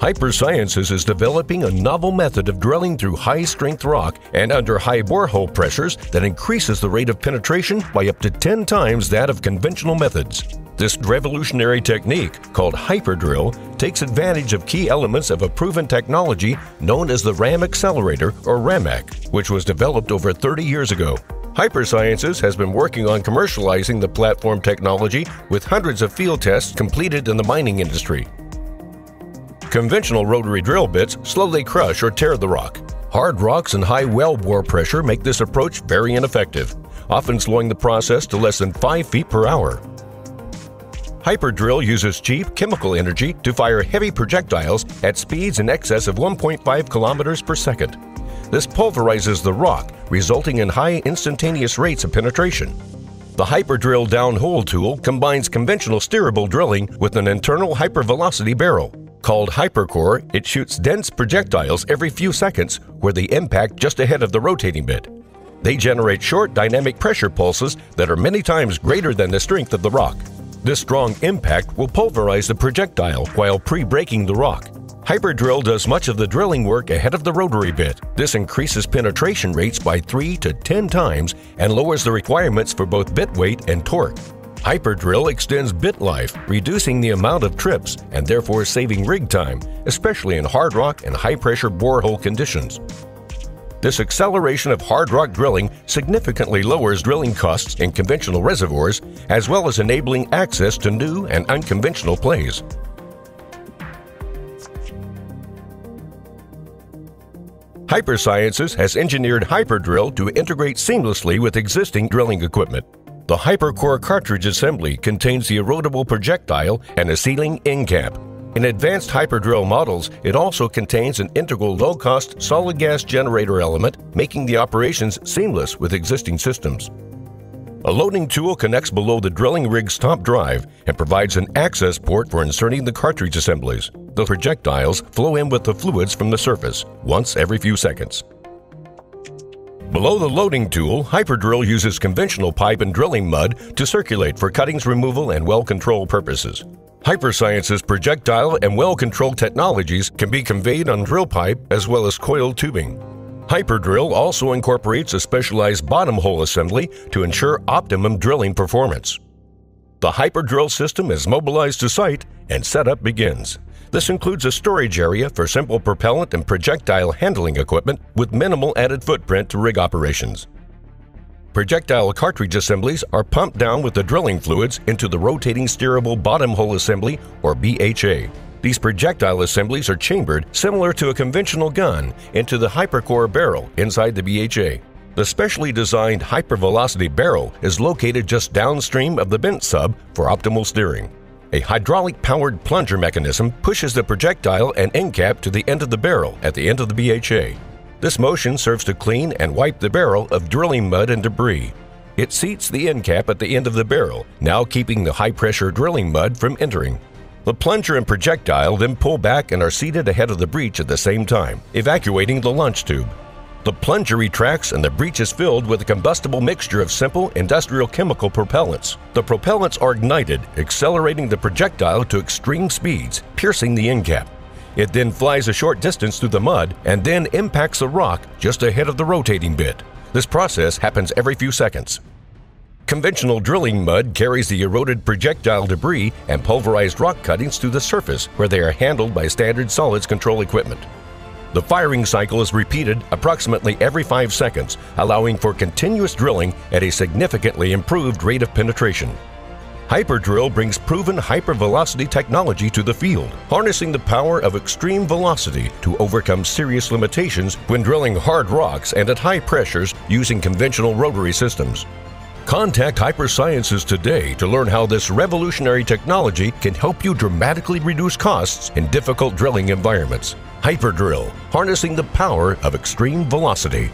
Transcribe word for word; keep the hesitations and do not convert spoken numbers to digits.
Hypersciences is developing a novel method of drilling through high-strength rock and under high borehole pressures that increases the rate of penetration by up to ten times that of conventional methods. This revolutionary technique, called hyperdrill, takes advantage of key elements of a proven technology known as the RAM Accelerator, or RAMAC, which was developed over thirty years ago. Hypersciences has been working on commercializing the platform technology with hundreds of field tests completed in the mining industry. Conventional rotary drill bits slowly crush or tear the rock. Hard rocks and high well bore pressure make this approach very ineffective, often slowing the process to less than five feet per hour. Hyperdrill uses cheap chemical energy to fire heavy projectiles at speeds in excess of one point five kilometers per second. This pulverizes the rock, resulting in high instantaneous rates of penetration. The hyperdrill downhole tool combines conventional steerable drilling with an internal hypervelocity barrel. Called HyperCore, it shoots dense projectiles every few seconds where they impact just ahead of the rotating bit. They generate short dynamic pressure pulses that are many times greater than the strength of the rock. This strong impact will pulverize the projectile while pre-breaking the rock. Hyperdrill does much of the drilling work ahead of the rotary bit. This increases penetration rates by three to ten times and lowers the requirements for both bit weight and torque. Hyperdrill extends bit life, reducing the amount of trips and therefore saving rig time, especially in hard rock and high-pressure borehole conditions. This acceleration of hard rock drilling significantly lowers drilling costs in conventional reservoirs, as well as enabling access to new and unconventional plays. Hypersciences has engineered Hyperdrill to integrate seamlessly with existing drilling equipment. The HyperCore cartridge assembly contains the erodible projectile and a sealing end cap. In advanced hyperdrill models, it also contains an integral low-cost solid gas generator element, making the operations seamless with existing systems. A loading tool connects below the drilling rig's top drive and provides an access port for inserting the cartridge assemblies. The projectiles flow in with the fluids from the surface, once every few seconds. Below the loading tool, Hyperdrill uses conventional pipe and drilling mud to circulate for cuttings removal and well control purposes. Hypersciences projectile and well control technologies can be conveyed on drill pipe as well as coiled tubing. Hyperdrill also incorporates a specialized bottom hole assembly to ensure optimum drilling performance. The Hyperdrill system is mobilized to site and setup begins. This includes a storage area for simple propellant and projectile handling equipment with minimal added footprint to rig operations. Projectile cartridge assemblies are pumped down with the drilling fluids into the rotating steerable bottom hole assembly, or B H A. These projectile assemblies are chambered, similar to a conventional gun, into the HyperCore barrel inside the B H A. The specially designed hypervelocity barrel is located just downstream of the bent sub for optimal steering. A hydraulic-powered plunger mechanism pushes the projectile and end cap to the end of the barrel at the end of the B H A. This motion serves to clean and wipe the barrel of drilling mud and debris. It seats the end cap at the end of the barrel, now keeping the high-pressure drilling mud from entering. The plunger and projectile then pull back and are seated ahead of the breech at the same time, evacuating the launch tube. The plunger retracts and the breech is filled with a combustible mixture of simple industrial chemical propellants. The propellants are ignited, accelerating the projectile to extreme speeds, piercing the end cap. It then flies a short distance through the mud and then impacts the rock just ahead of the rotating bit. This process happens every few seconds. Conventional drilling mud carries the eroded projectile debris and pulverized rock cuttings to the surface where they are handled by standard solids control equipment. The firing cycle is repeated approximately every five seconds, allowing for continuous drilling at a significantly improved rate of penetration. Hyperdrill brings proven hypervelocity technology to the field, harnessing the power of extreme velocity to overcome serious limitations when drilling hard rocks and at high pressures using conventional rotary systems. Contact Hypersciences today to learn how this revolutionary technology can help you dramatically reduce costs in difficult drilling environments. Hyperdrill, harnessing the power of extreme velocity.